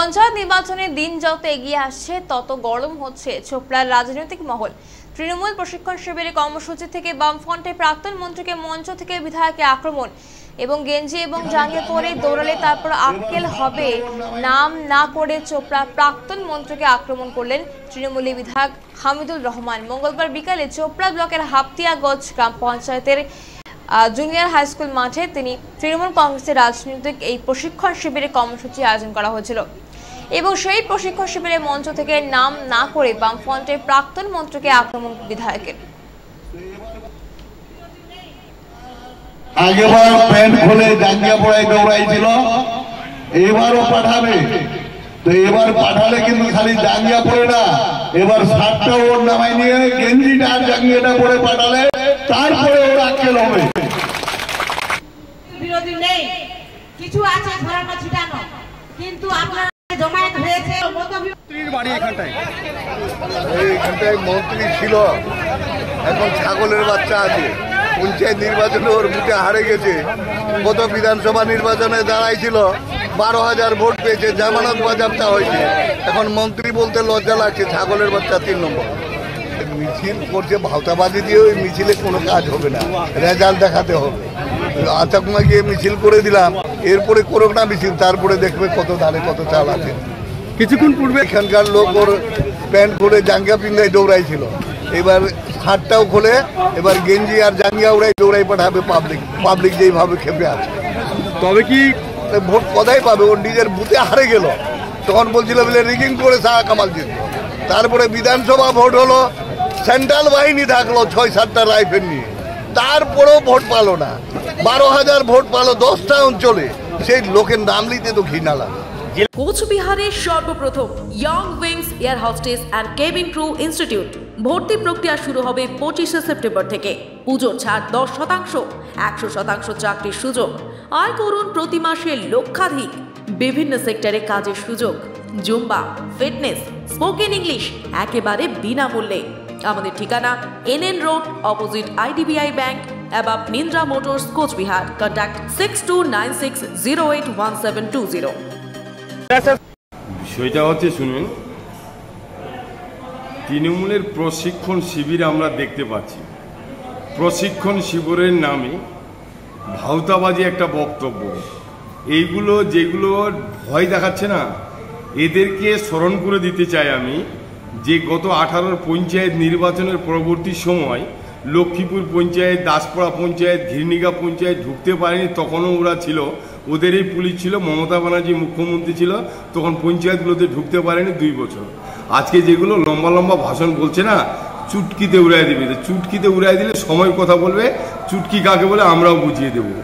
पंचायत निर्वाचने दिन যত এগিয়ে আসছে তত গরম হচ্ছে চোপড়ার রাজনৈতিক মহল। তৃণমূল প্রশিক্ষণ শিবিরে কর্মসূচি থেকে বামফ্রন্টে প্রাক্তন মন্ত্রীকে মঞ্চ থেকে বিধায়ককে আক্রমণ এবং গেঞ্জি এবং জাঙ্গে পরে দৌড়ালে তারপর আক্কেল হবে নাম না করে চোপড়া প্রাক্তন মন্ত্রীকে আক্রমণ করলেন তৃণমূলী বিধায়ক হামিদুল রহমান। মঙ্গলবার বিকালে চোপড়া ব্লকের হাপটিয়াগঞ্জ গ্রাম পঞ্চায়েতের জুনিয়র হাই স্কুল মাঠে তিনি তৃণমূল কংগ্রেসের রাজনৈতিক এই প্রশিক্ষণ শিবিরে কর্মসূচি আয়োজন করা হয়েছিল এবং সেই প্রশিক্ষণ শিবিরে মঞ্চ থেকে নাম না করে বামফ্রন্টের প্রাক্তন মন্ত্রীকে আক্রমণ বিধায়কের। আগেবার প্যান্ট খুলে জাঙ্গিয়া পড়ায় দৌড়াইছিল, এবারও পাঠাবে। তো এবার পাঠালে কিন্তু খালি জাঙ্গিয়া পড়ে না, এবার শার্টটা ওর নামাই নিয়ে গেঞ্জিটা আর জাঙ্গিয়াটা পরে পাঠালে তারপরে ওর আক্কেল হবে। বিরোধী নেই, কিছু আছে ধরানো ছিটানো, কিন্তু আপনার জমায়েত হয়েছে মন্ত্রীর বাড়ি এখানটায়। এইখানটায় মন্ত্রী ছিল, এখন ছাগলের বাচ্চা আছে। পঞ্চায়েত নির্বাচনে ওর মুখে হারে গেছে। গত বিধানসভা নির্বাচনে দাঁড়াইছিল, 12,000 ভোট পেয়েছে, জামানত বাজাপ্তা হয়েছে। এখন মন্ত্রী বলতে লজ্জা লাগছে, ছাগলের বাচ্চা 3 নম্বর। মিছিল করছে ভাওতাবাজি দিয়ে, ওই মিছিলে কোনো কাজ হবে না, রেজাল্ট দেখাতে হবে। আচাকুমা গিয়ে মিছিল করে দিলাম, এরপরে করুক না মিছিল, তারপরে দেখবে কত ধারে কত চাল আছে। কিছুক্ষণ পূর্বে এখানকার লোক ওর প্যান্ট খুলে জাঙ্গা পিন্ধায় দৌড়াইছিল, এবার হাতটাও খোলে, এবার গেঞ্জি আর জাঙ্গিয়া ওরাই দৌড়াই পাঠাবে। পাবলিক যেইভাবে খেপে আছে, তবে কি ভোট কোথায় পাবে? ওর নিজের বুথে হারে গেল, তখন বলছিল বলে রিগিং করে শাহ কামাল জিতল। তারপরে বিধানসভা ভোট হলো, সেন্ট্রাল বাহিনী থাকলো 6-7টা রাইফেল নিয়ে, তারপরেও ভোট পালো না। 12,000 ভোট পালো 10টা অঞ্চলে, সেই লোকের নাম লিতে তো ঘৃণা লাগে। কোচবিহারের সর্বপ্রথম young wings air hostess and cabin crew institute. ভর্তি প্রক্রিয়া শুরু হবে 25শে সেপ্টেম্বর থেকে। পুজোর ছাড় 10%, 100% চাকরির সুযোগ। আয় করুন প্রতি মাসে লক্ষাধিক। বিভিন্ন সেক্টরে কাজের সুযোগ, জুম্বা, ফিটনেস, স্পোকেন ইংলিশ একেবারে বিনামূল্যে। আমাদের ঠিকানা NN road, opposite IDBI bank, above Nindra motors, Cooch Behar. Contact 6296081720। বিষয়টা হচ্ছে, শুনুন, তৃণমূলের প্রশিক্ষণ শিবির আমরা দেখতে পাচ্ছি। প্রশিক্ষণ শিবিরের নামে ভাওতাবাজি একটা বক্তব্য, এইগুলো যেগুলো ভয় দেখাচ্ছে না, এদেরকে স্মরণ করে দিতে চাই আমি যে গত 18 পঞ্চায়েত নির্বাচনের পরবর্তী সময় লক্ষ্মীপুর পঞ্চায়েত, দাসপাড়া পঞ্চায়েত, ঘিরনিগা পঞ্চায়েত ঢুকতে পারেনি, তখনও ওরা ছিল, ওদেরই পুলিশ ছিল। মমতা ব্যানার্জি মুখ্যমন্ত্রী ছিল, তখন পঞ্চায়েতগুলোতে ঢুকতে পারেনি 2 বছর। আজকে যেগুলো লম্বা লম্বা ভাষণ বলছে না, চুটকিতে উড়াই দিবে। চুটকিতে উড়াই দিলে সময় কথা বলবে, চুটকি কাকে বলে আমরাও বুঝিয়ে দেবো।